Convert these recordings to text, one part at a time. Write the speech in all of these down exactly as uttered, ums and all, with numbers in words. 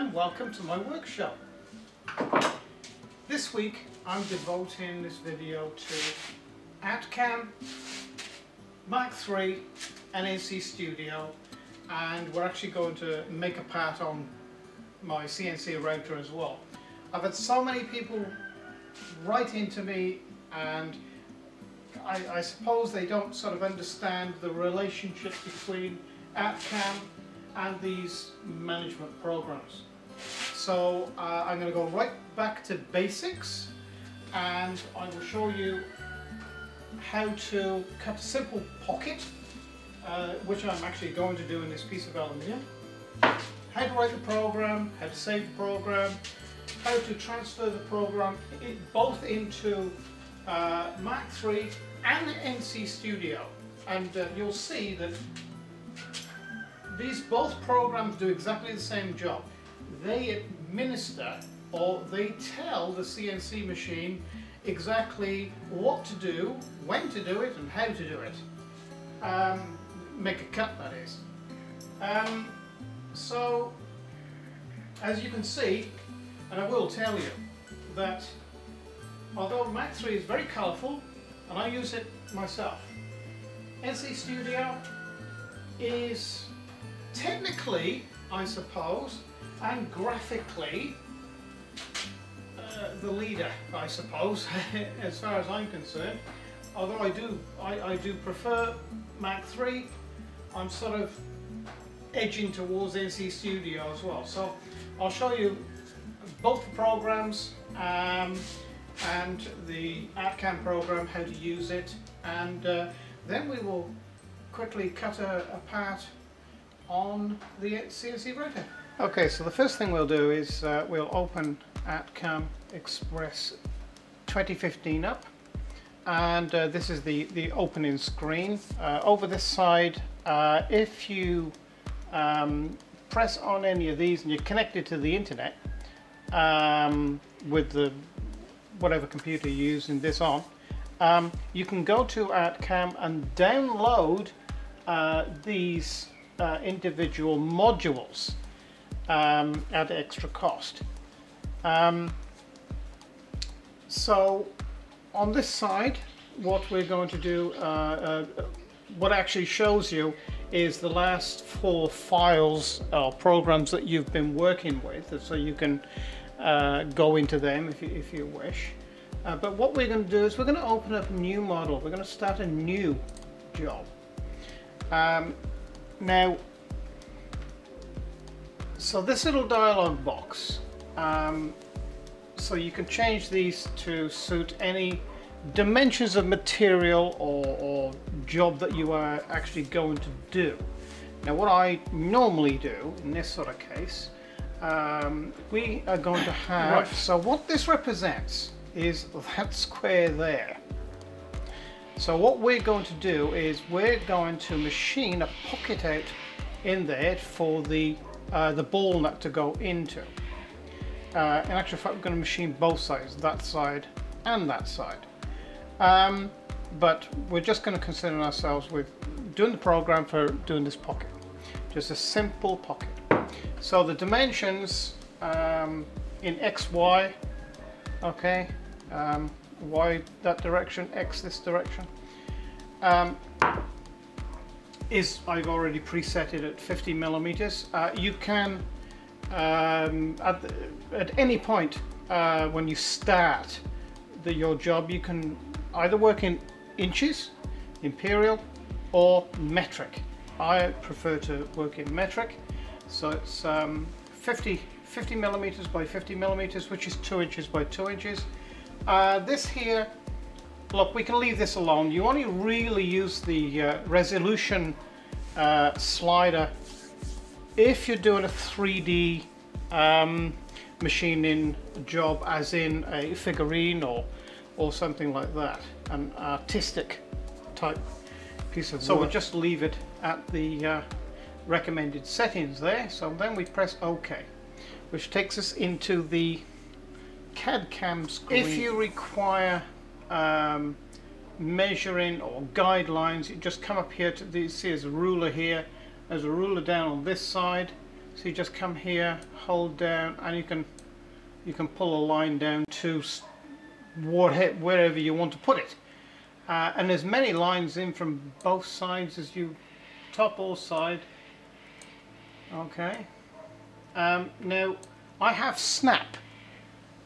and welcome to my workshop. This week I'm devoting this video to ArtCAM, Mach three and N C Studio, and we're actually going to make a part on my C N C router as well. I've had so many people write into me, and I, I suppose they don't sort of understand the relationship between ArtCAM and these management programs. So uh, I'm going to go right back to basics, and I will show you how to cut a simple pocket, uh, which I'm actually going to do in this piece of aluminium, how to write the program, how to save the program, how to transfer the program in, both into uh, Mach three and N C Studio. And uh, you'll see that these both programs do exactly the same job. They administer, or they tell the C N C machine exactly what to do, when to do it, and how to do it. Um, make a cut, that is. Um, so, as you can see, and I will tell you, that although Mach three is very colourful, and I use it myself, N C Studio is technically, I suppose, and graphically, uh, the leader, I suppose, as far as I'm concerned. Although I do, I, I do prefer Mach three, I'm sort of edging towards N C Studio as well. So I'll show you both the programs um, and the ArtCAM program, how to use it, and uh, then we will quickly cut a, a part on the C N C router. Okay, so the first thing we'll do is uh, we'll open ArtCAM Express twenty fifteen up, and uh, this is the, the opening screen. Uh, over this side, uh, if you um, press on any of these and you're connected to the internet um, with the whatever computer you're using this on, um, you can go to ArtCAM and download uh, these Uh, individual modules um, at extra cost. Um, so on this side, what we're going to do, uh, uh, what actually shows you is the last four files or programs that you've been working with, so you can uh, go into them if you, if you wish. Uh, but what we're going to do is we're going to open up a new model. We're going to start a new job. Um, Now, so this little dialog box, um, so you can change these to suit any dimensions of material or, or job that you are actually going to do. Now, what I normally do in this sort of case, um, we are going to have, right. So what this represents is that square there. So what we're going to do is we're going to machine a pocket out in there for the, uh, the ball nut to go into. Uh, in actual fact, we're going to machine both sides, that side and that side. Um, but we're just going to concern ourselves with doing the program for doing this pocket. Just a simple pocket. So the dimensions um, in X Y, okay, um, Y that direction, X this direction, um, is, I've already preset it at fifty millimeters. Uh, you can um, at, the, at any point uh, when you start the, your job, you can either work in inches, imperial, or metric. I prefer to work in metric, so it's um, fifty millimeters by fifty millimeters, which is two inches by two inches. Uh, this here, look, we can leave this alone. You only really use the uh, resolution uh, slider if you're doing a three D um, machining job, as in a figurine or or something like that, an artistic type piece of work. So we'll just leave it at the uh, recommended settings there. So then we press OK, which takes us into the C A D C A M screen. If you require um, measuring or guidelines, you just come up here to the, see as a ruler here, there's a ruler down on this side, So you just come here, hold down, and you can you can pull a line down to wherever you want to put it. Uh, and there's many lines in from both sides as you top or side. Okay. Um, now I have snap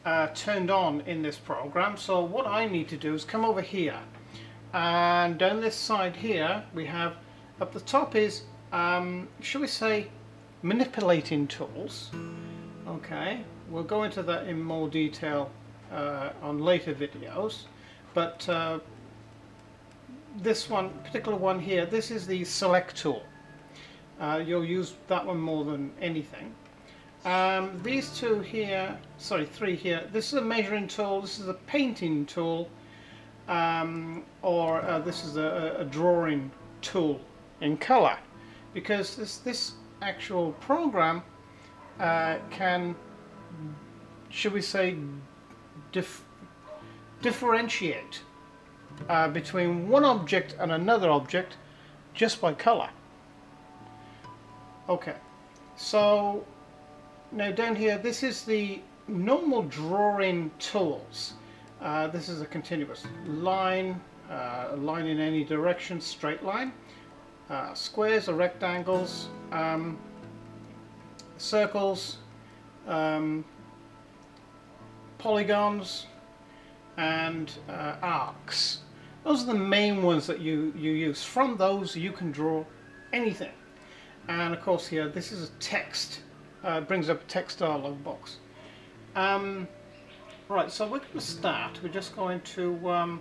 uh, turned on in this program, so what I need to do is come over here, and down this side here we have up the top is um, shall we say manipulating tools. Okay, we'll go into that in more detail uh, on later videos, but uh, this one particular one here, this is the select tool. Uh, you'll use that one more than anything. Um, these two here, sorry, three here, this is a measuring tool, this is a painting tool, um, or uh, this is a, a drawing tool in colour, because this, this actual program uh, can, should we say, dif differentiate uh, between one object and another object just by colour. Okay, so now down here, this is the normal drawing tools. Uh, this is a continuous line, uh, a line in any direction, straight line, uh, squares or rectangles, um, circles, um, polygons, and uh, arcs. Those are the main ones that you, you use. From those, you can draw anything. And of course here, this is a text, uh, brings up a text dialog box. Um, right, so we're going to start, we're just going to, um,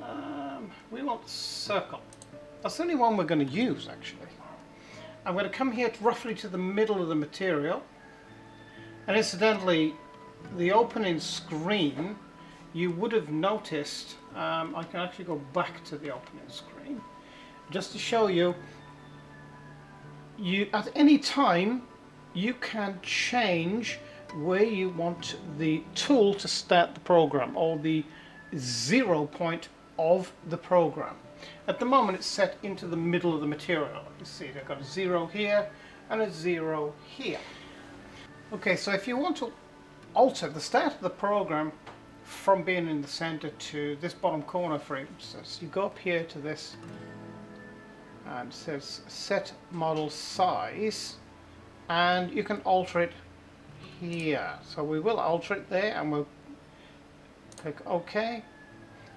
um, we want circle. That's the only one we're going to use actually. I'm going to come here to roughly to the middle of the material, and incidentally the opening screen, you would have noticed, um, I can actually go back to the opening screen, just to show you, You, at any time you can change where you want the tool to start the program, or the zero point of the program. At the moment it's set into the middle of the material. You see I've got a zero here and a zero here. Okay, so if you want to alter the start of the program from being in the center to this bottom corner, for instance, you go up here to this and it says set model size, and you can alter it here. So we will alter it there, and we'll click OK,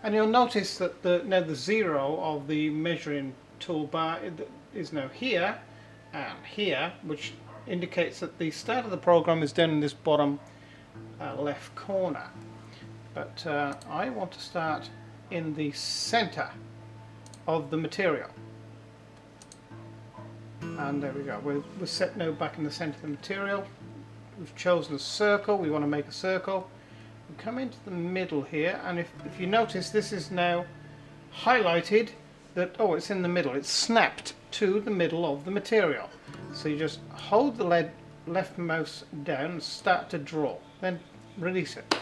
and you'll notice that the now the zero of the measuring toolbar is now here and here, which indicates that the start of the program is down in this bottom uh, left corner. But uh, I want to start in the center of the material. And there we go, we're, we're set now back in the centre of the material. We've chosen a circle, we want to make a circle. We come into the middle here, and if, if you notice, this is now highlighted that, oh, it's in the middle, it's snapped to the middle of the material. So you just hold the lead, left mouse down and start to draw, then release it.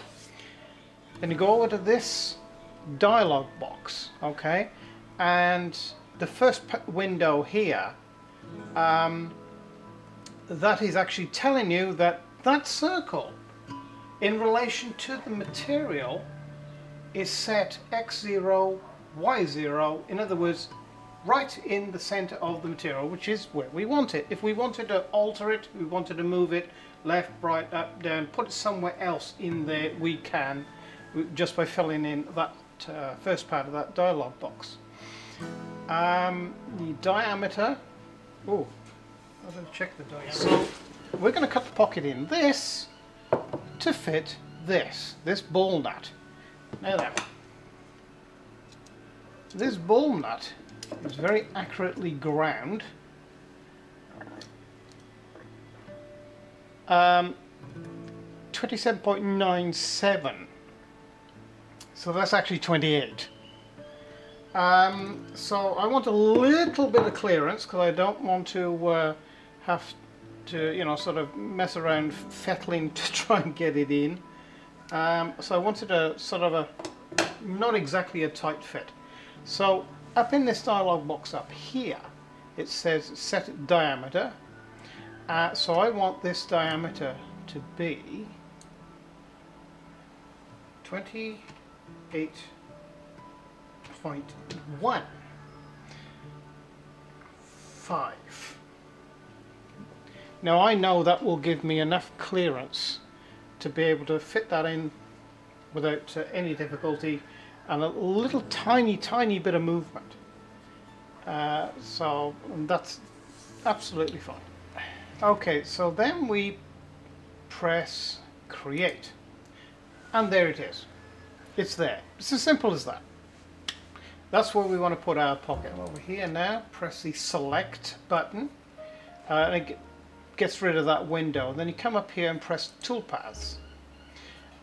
Then you go over to this dialog box, okay, and the first window here, Um, that is actually telling you that that circle in relation to the material is set x zero, y zero, in other words right in the center of the material, which is where we want it. If we wanted to alter it, we wanted to move it left, right, up, down, put it somewhere else in there, we can just by filling in that uh, first part of that dialog box. Um, the diameter, oh, I'll have to check the diameter. So we're going to cut the pocket in this to fit this, this ball nut. Now then, this ball nut is very accurately ground. Um, twenty-seven point nine seven. So that's actually twenty-eight. Um, so I want a little bit of clearance, because I don't want to uh, have to, you know, sort of mess around fettling to try and get it in. Um, so I wanted a sort of a, not exactly a tight fit. So up in this dialog box up here, it says set diameter, Uh, so I want this diameter to be twenty-eight point one five. Now I know that will give me enough clearance to be able to fit that in without uh, any difficulty and a little tiny tiny bit of movement, uh, so that's absolutely fine. Okay, so then we press create and there it is. It's there. It's as simple as that. That's where we want to put our pocket. Over here now, press the select button uh, and it gets rid of that window. And then you come up here and press toolpaths,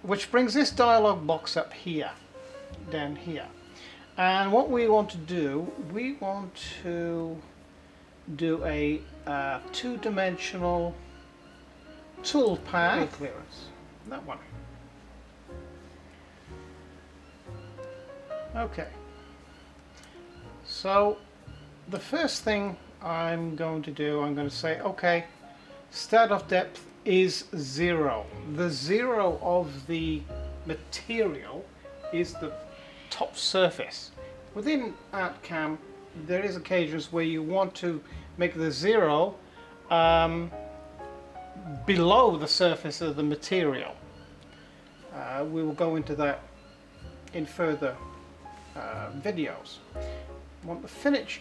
which brings this dialog box up here, down here. And what we want to do, we want to do a uh, two-dimensional toolpath clearance. That one. Okay, so the first thing I'm going to do, I'm going to say, okay, start off depth is zero. The zero of the material is the top surface. Within ArtCAM, there is occasions where you want to make the zero um, below the surface of the material. Uh, we will go into that in further Uh, videos. I want the finish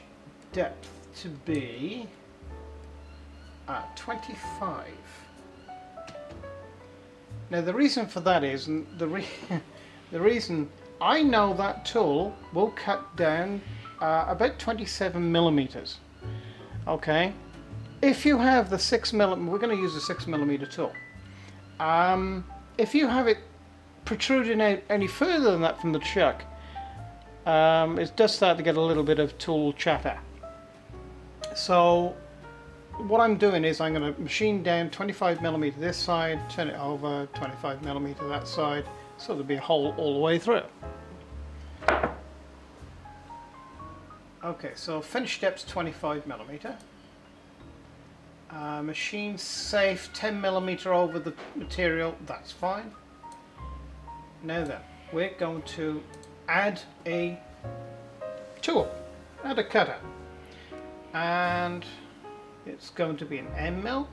depth to be at twenty-five. Now the reason for that is, and the, re the reason I know that tool will cut down uh, about twenty-seven millimeters. Okay, if you have the six millimeter, we're going to use a six millimeter tool. Um, if you have it protruding out any further than that from the chuck, Um, it does start to get a little bit of tool chatter. So what I'm doing is I'm going to machine down twenty-five millimeter this side, turn it over, twenty-five millimeter that side, so there'll be a hole all the way through. Okay, so finish depth's twenty-five millimeter. Uh, machine safe ten millimeter over the material, that's fine. Now then, we're going to add a tool, add a cutter, and it's going to be an M mil,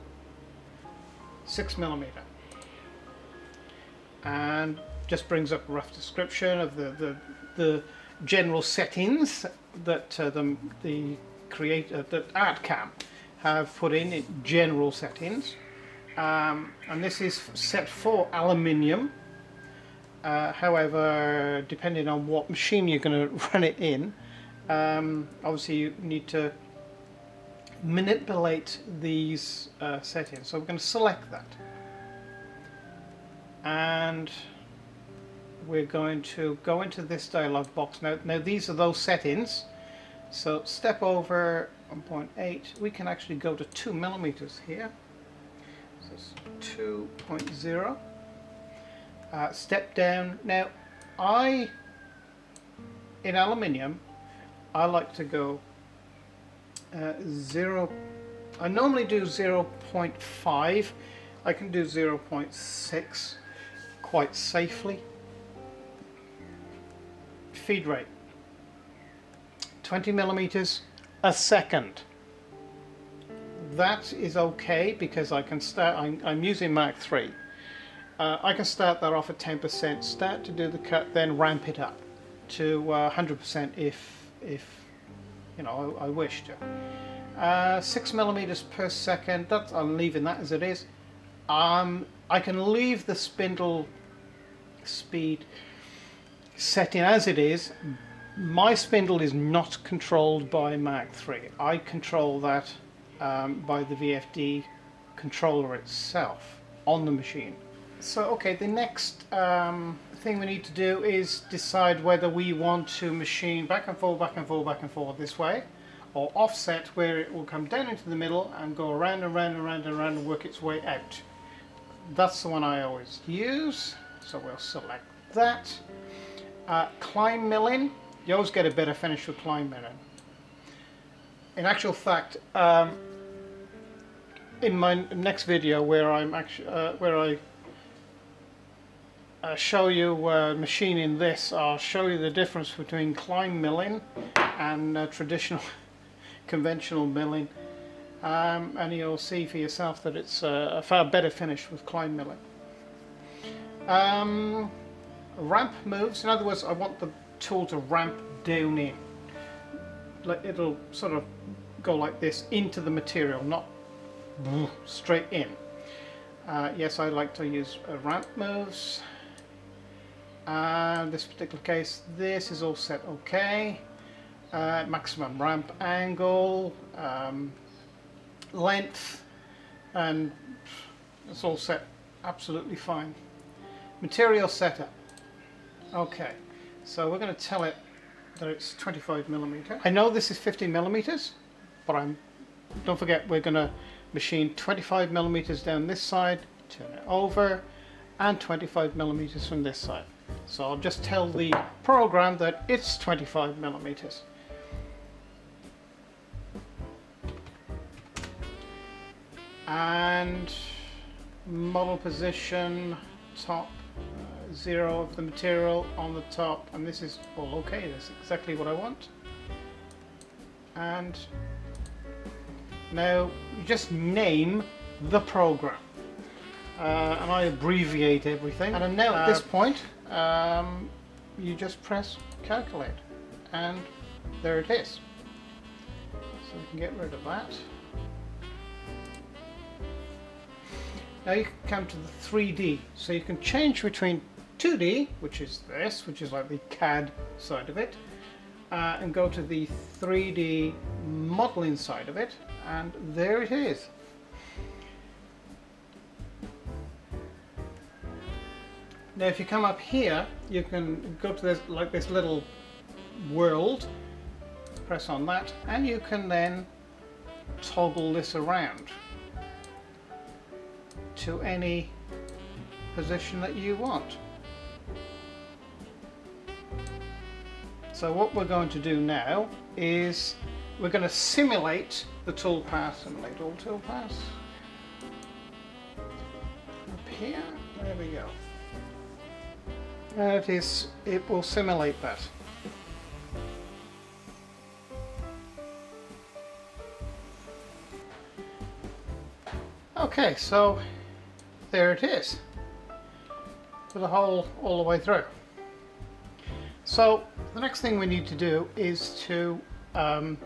six millimeter, and just brings up a rough description of the, the, the general settings that uh, the, the creator, that ArtCAM have put in, in general settings, um, and this is set for aluminium. Uh, however, depending on what machine you're going to run it in, um, obviously you need to manipulate these uh, settings. So we're going to select that, and we're going to go into this dialog box. Now, now these are those settings. So step over one point eight. We can actually go to two millimeters here. So it's two point zero. Uh, step down. Now I, in aluminium, I like to go uh, zero, I normally do zero point five, I can do zero point six quite safely. Feed rate, twenty millimeters a second. That is okay because I can start, I'm, I'm using Mach three. Uh, I can start that off at ten percent, start to do the cut, then ramp it up to uh, one hundred percent if, if you know, I, I wish to. Uh, six millimeters per second, that's, I'm leaving that as it is. Um, I can leave the spindle speed setting as it is. My spindle is not controlled by Mach three. I control that um, by the V F D controller itself on the machine. So okay, the next um, thing we need to do is decide whether we want to machine back and forth, back and forth, back and forth this way, or offset where it will come down into the middle and go around and around and around and around and work its way out. That's the one I always use, so we'll select that. Uh, climb milling, you always get a better finish with climb milling. In actual fact, um, in my next video where I'm actually uh, where I uh, show you uh, machining this, I'll show you the difference between climb milling and uh, traditional conventional milling, um, and you'll see for yourself that it's uh, a far better finish with climb milling. Um, ramp moves, in other words, I want the tool to ramp down in. Like it'll sort of go like this into the material, not straight in. Uh, yes, I like to use uh, ramp moves. And uh, this particular case, this is all set okay. Uh, maximum ramp angle, um, length, and it's all set absolutely fine. Material setup. Okay, so we're going to tell it that it's twenty-five millimeter. I know this is fifty millimeters, but I'm don't forget we're going to machine twenty-five millimeters down this side, turn it over, and twenty-five millimeters from this side. So I'll just tell the program that it's twenty-five millimeters. And model position, top uh, zero of the material on the top, and this is all okay, that's exactly what I want. And now you just name the program, uh, and I abbreviate everything, and now at uh, this point um, you just press calculate and there it is. So we can get rid of that. Now you can come to the three D, so you can change between two D, which is this, which is like the C A D side of it, uh, and go to the three D modeling side of it, and there it is. Now if you come up here, you can go to this, like this little world, press on that, and you can then toggle this around to any position that you want. So what we're going to do now is we're going to simulate the toolpath, simulate all toolpaths. Up here, there we go. There it is, it will simulate that. Okay, so there it is, with a hole all the way through. So the next thing we need to do is to um,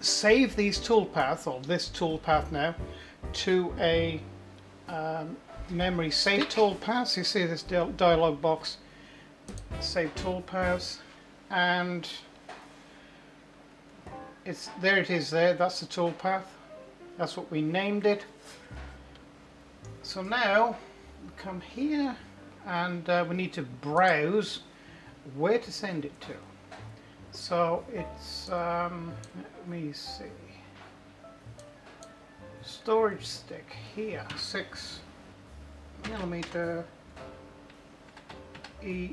save these toolpath, or this toolpath now, to a um, memory. Save toolpaths, you see this dialog box, save toolpaths, and it's there it is there, that's the toolpath, that's what we named it. So now we come here and uh, we need to browse where to send it to. So it's, um, let me see, storage stick here, six millimeter E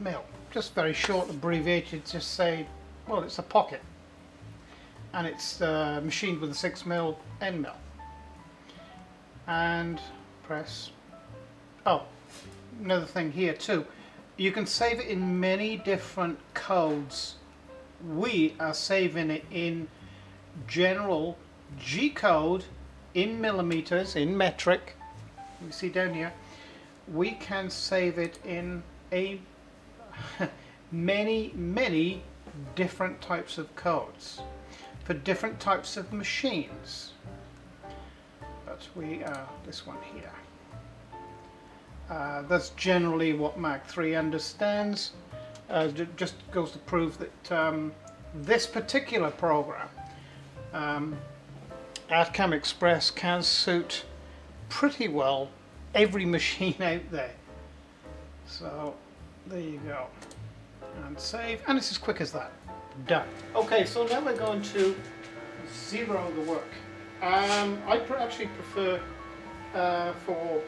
mil. Just very short, abbreviated, just say, well, it's a pocket. And it's uh, machined with a six mil end mill. And press, oh, another thing here too, you can save it in many different codes. We are saving it in general G code, in millimeters, in metric. You see down here we can save it in a many many different types of codes for different types of machines. But we are this one here. Uh, that's generally what Mach three understands. Uh, just goes to prove that um, this particular program, um, ArtCAM Express, can suit pretty well every machine out there. So there you go. And save, and it's as quick as that. Done. Okay, so now we're going to zero the work. Um, I pr actually prefer, uh, for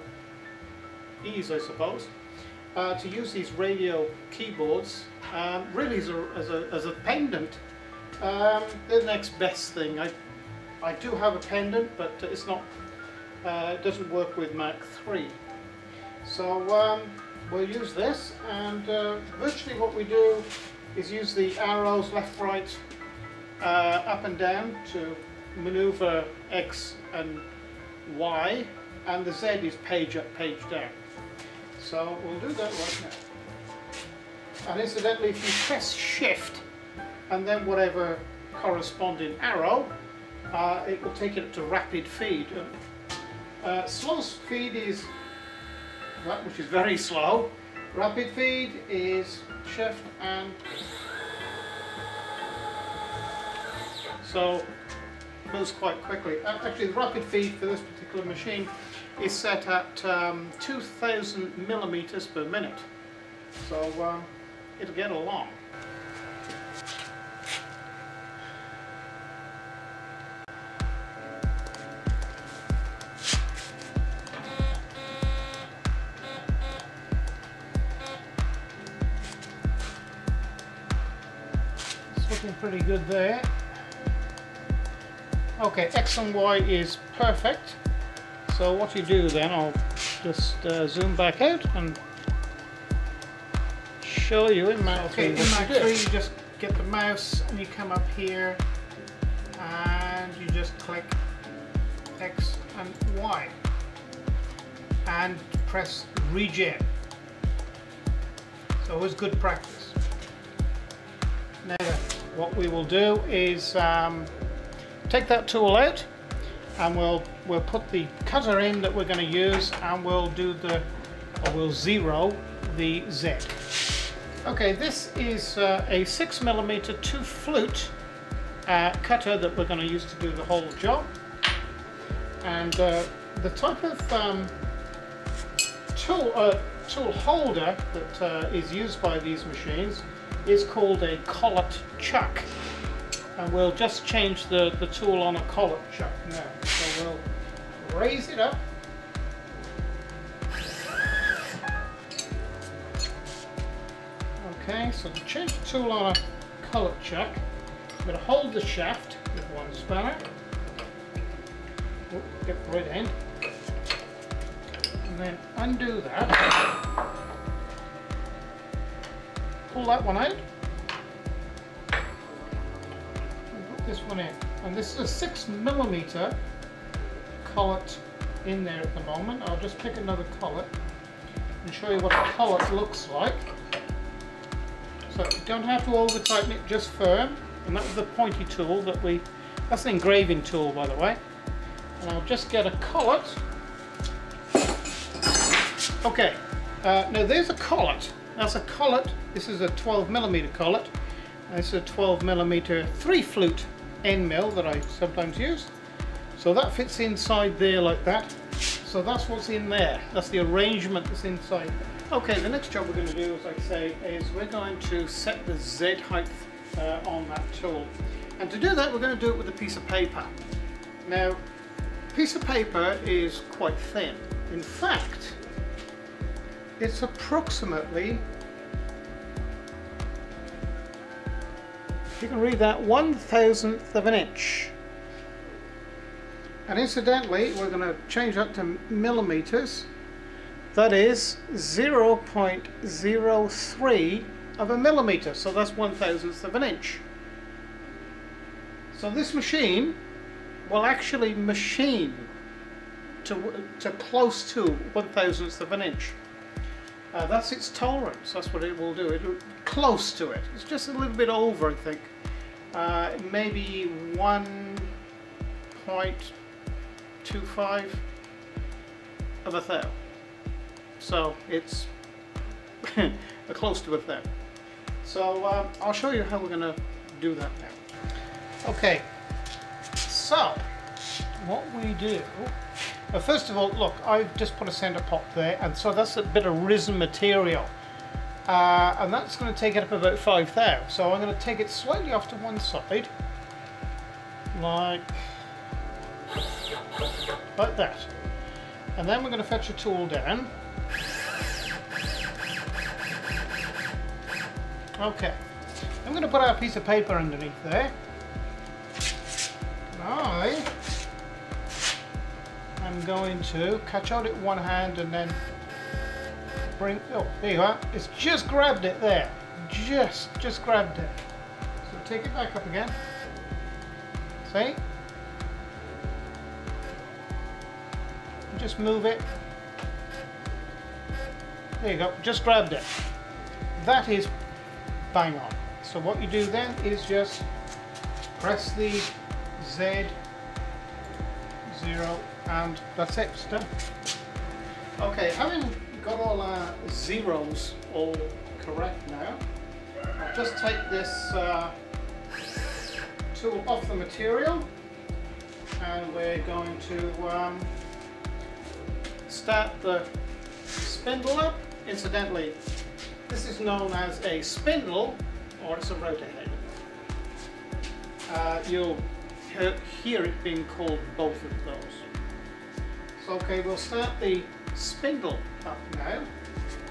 ease I suppose, uh, to use these radial keyboards um, really as a, as a, as a pendant. Um, the next best thing. I, I do have a pendant, but it's not, uh, it doesn't work with Mach three. So um, we'll use this, and uh, virtually what we do is use the arrows left, right, uh, up and down to maneuver X and Y, and the Z is page up, page down. So we'll do that right now. And incidentally, if you press shift and then whatever corresponding arrow, uh, it will take it to rapid feed. Uh, slow feed is that which is very slow. Rapid feed is shift and... So it moves quite quickly. Actually, the rapid feed for this particular machine is set at um, two thousand millimeters per minute. So um, it'll get along. Pretty good there. Okay, X and Y is perfect. So what you do then, I'll just uh, zoom back out and show you in Mach three. Okay, in Mach three you just get the mouse and you come up here and you just click X and Y and press regen. So it was good practice. Now then, what we will do is um, take that tool out, and we'll we'll put the cutter in that we're going to use, and we'll do the or we'll zero the Z. Okay, this is uh, a six millimeter two flute uh, cutter that we're going to use to do the whole job, and uh, the type of um, tool uh, tool holder that uh, is used by these machines is called a collet chuck, and we'll just change the, the tool on a collet chuck now. So we'll raise it up, okay, so to change the tool on a collet chuck, I'm going to hold the shaft with one spanner, Oop, get the right end, and then undo that. Pull that one out, and put this one in, and this is a six millimeter collet in there at the moment. I'll just pick another collet and show you what a collet looks like. So you don't have to over tighten it, just firm. And that was the pointy tool that we, that's an engraving tool, by the way. And I'll just get a collet. Okay, uh, now there's a collet. That's a collet. This is a twelve millimeter collet. This is a twelve millimeter three flute end mill that I sometimes use. So that fits inside there like that. So that's what's in there. That's the arrangement that's inside. Okay, the next job we're going to do, as I say, is we're going to set the Z height uh, on that tool. And to do that, we're going to do it with a piece of paper. Now, piece of paper is quite thin. In fact, it's approximately, if you can read that, one thousandth of an inch. And incidentally, we're going to change that to millimeters. That is zero point zero three of a millimeter, so that's one thousandth of an inch. So this machine will actually machine to, to close to one thousandth of an inch. Uh, that's its tolerance, that's what it will do, it will, close to it. It's just a little bit over, I think. Uh, maybe one point two five of a thou. So it's a close to a thou. So uh, I'll show you how we're going to do that now. Okay, so what we do... Well, first of all, look, I've just put a centre pot there, and so that's a bit of resin material, uh, and that's going to take it up about five thou. So I'm going to take it slightly off to one side, like, like that, and then we're going to fetch a tool down. Okay, I'm going to put our piece of paper underneath there. I am going to catch hold it one hand and then bring, oh, there you are, it's just grabbed it there, just, just grabbed it. So take it back up again, see? Just move it. There you go, just grabbed it. That is bang on. So what you do then is just press the Z zero and that's it, it's done. Okay, having got all our zeros all correct now, I'll just take this uh, tool off the material and we're going to um, start the spindle up. Incidentally, this is known as a spindle, or it's a rotor head. Uh, you'll hear it being called both of those. So okay, we'll start the spindle up now,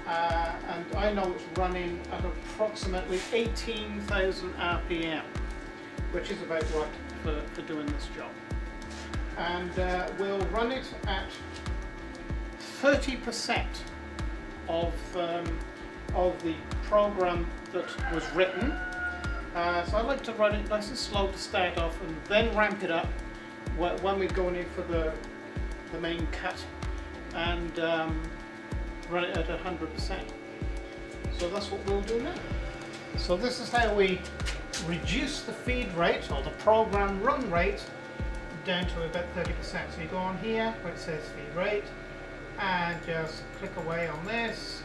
uh, and I know it's running at approximately eighteen thousand R P M, which is about right for, for doing this job. And uh, we'll run it at thirty percent of, um, of the program that was written. Uh, so I like to run it nice and slow to start off and then ramp it up when we're going in for the, the main cut, and um, run it at one hundred percent. So that's what we'll do now. So this is how we reduce the feed rate or the program run rate down to about thirty percent. So you go on here where it says feed rate, and just click away on this.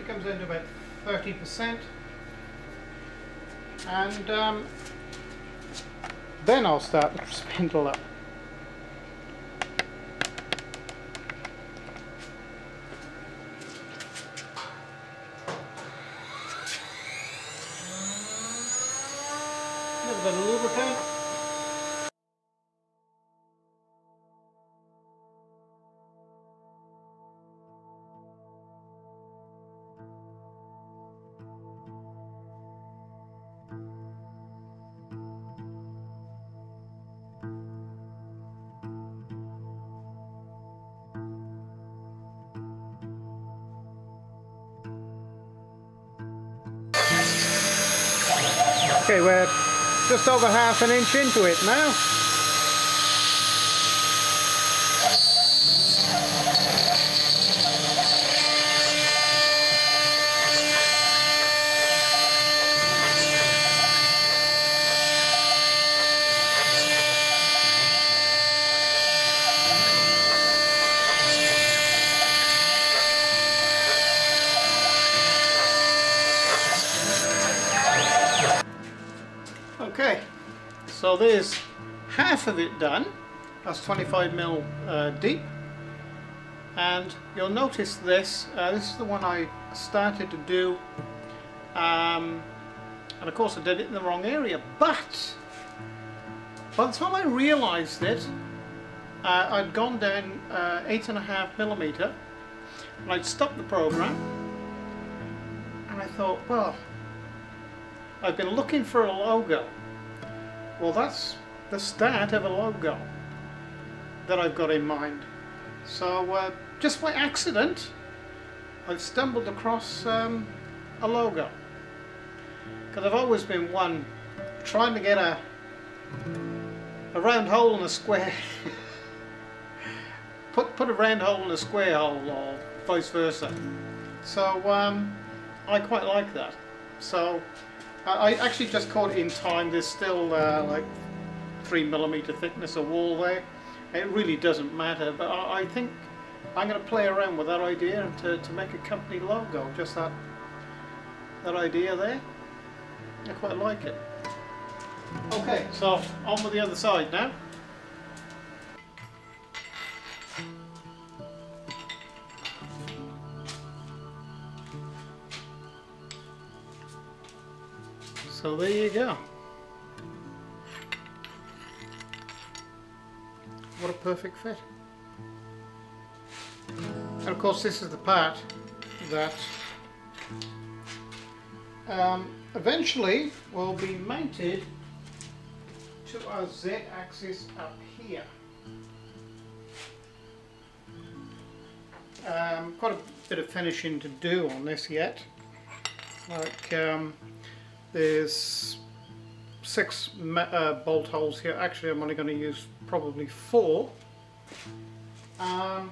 It comes down to about thirty percent, and um, then I'll start the spindle up. A little bit of lubricant. Okay, we're just over half an inch into it now. Okay, so there's half of it done. That's twenty-five mil uh, deep, and you'll notice this. Uh, this is the one I started to do, um, and of course I did it in the wrong area. But by the time I realised it, uh, I'd gone down uh, eight and a half millimetre, and I'd stopped the program, and I thought, well, I've been looking for a logo. Well, that's the start of a logo that I've got in mind. So uh, just by accident I've stumbled across um, a logo, because I've always been one trying to get a a round hole in a square put, put a round hole in a square hole, or vice versa. So um, I quite like that. So I actually just caught it in time. There's still uh, like three millimeter thickness of wall there. It really doesn't matter, but I, I think I'm going to play around with that idea and to, to make a company logo. Just that that idea there. I quite like it. Okay, so on with the other side now. So there you go. What a perfect fit. And of course this is the part that um, eventually will be mounted to our z-axis up here. Um, quite a bit of finishing to do on this yet. Like um, there's six uh, bolt holes here. Actually, I'm only going to use probably four. Um,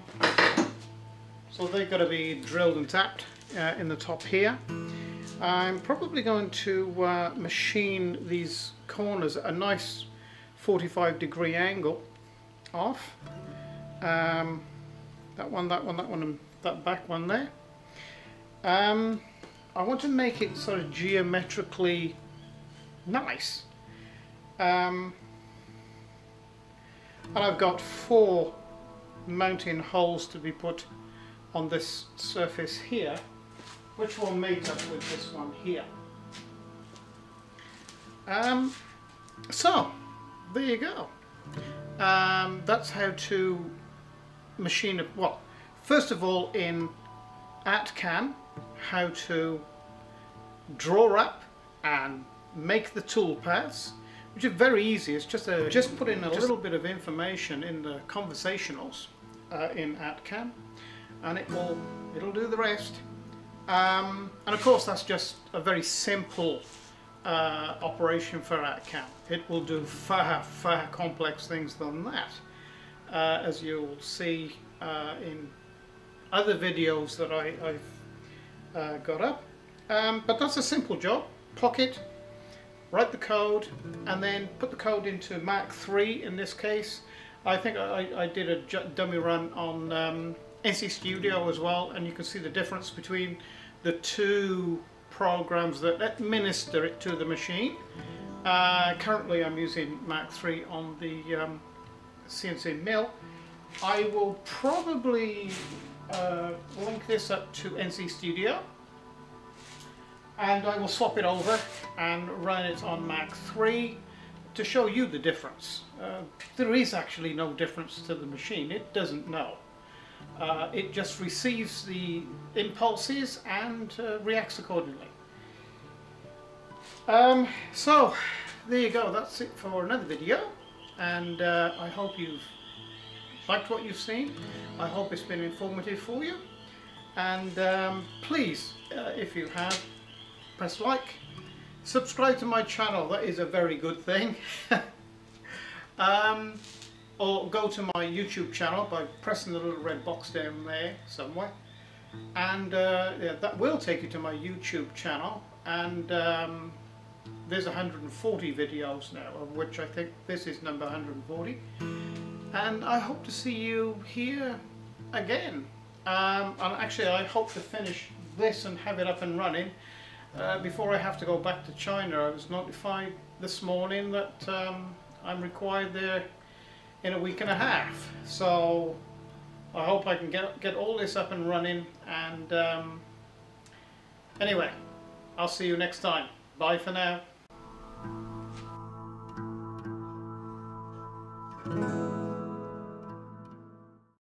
so they've got to be drilled and tapped uh, in the top here. I'm probably going to uh, machine these corners at a nice forty-five degree angle off. Um, that one, that one, that one, and that back one there. Um, I want to make it sort of geometrically nice. Um, and I've got four mounting holes to be put on this surface here, which will meet up with this one here. Um, so, there you go. Um, that's how to machine, a, well, first of all in ArtCAM, how to draw up and make the tool paths, which is very easy. It's just a, just put in a little bit of information in the conversationals uh, in ArtCAM, and it will it'll do the rest. Um, and of course that's just a very simple uh, operation for ArtCAM. It will do far, far complex things than that, uh, as you'll see uh, in other videos that I, I've uh, got up. Um, but that's a simple job. Pocket, write the code, and then put the code into Mach three in this case. I think I, I did a dummy run on um, N C Studio as well, and you can see the difference between the two programs that administer it to the machine. Uh, currently I'm using Mach three on the um, C N C mill. I will probably uh, link this up to N C Studio, and I will swap it over and run it on Mach three to show you the difference. Uh, there is actually no difference to the machine. It doesn't know. Uh, it just receives the impulses and uh, reacts accordingly. Um, so there you go, that's it for another video, and uh, I hope you've liked what you've seen. I hope it's been informative for you, and um, please, uh, if you have, press like, subscribe to my channel, that is a very good thing. um, Or go to my YouTube channel by pressing the little red box down there somewhere, and uh, yeah, that will take you to my YouTube channel. And um, there's one hundred forty videos now, of which I think this is number one hundred forty. And I hope to see you here again. Um, and actually, I hope to finish this and have it up and running uh, before I have to go back to China. I was notified this morning that um, I'm required there in a week and a half, so I hope I can get get all this up and running. And um, anyway, I'll see you next time. Bye for now.